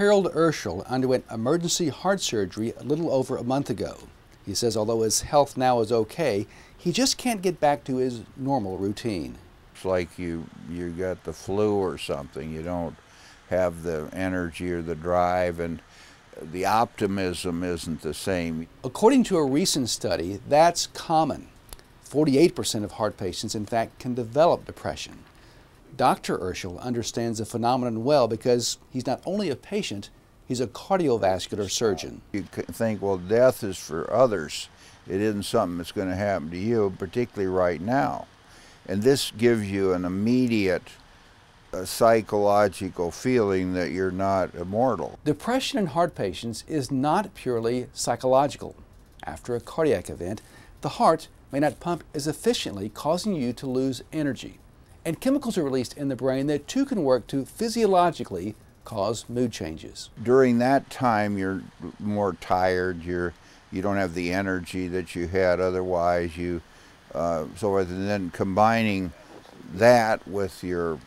Harold Urschel underwent emergency heart surgery a little over a month ago. He says although his health now is okay, he just can't get back to his normal routine. It's like you got the flu or something. You don't have the energy or the drive, and the optimism isn't the same. According to a recent study, that's common. 48% of heart patients, in fact, can develop depression. Dr. Urschel understands the phenomenon well because he's not only a patient, he's a cardiovascular surgeon. You think, well, death is for others. It isn't something that's going to happen to you, particularly right now. And this gives you an immediate psychological feeling that you're not immortal. Depression in heart patients is not purely psychological. After a cardiac event, the heart may not pump as efficiently, causing you to lose energy. And chemicals are released in the brain that too can work to physiologically cause mood changes. During that time, you're more tired, you don't have the energy that you had otherwise, so rather than combining that with your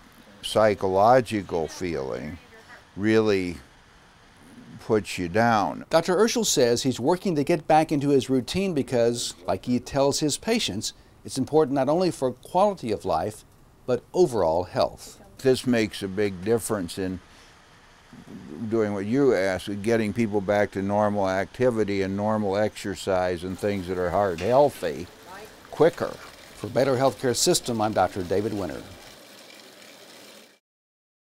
psychological feeling really puts you down. Dr. Urschel says he's working to get back into his routine because, like he tells his patients, it's important not only for quality of life, but overall health. This makes a big difference in doing what you asked, getting people back to normal activity and normal exercise and things that are heart healthy quicker. For Better Healthcare System, I'm Dr. David Winter.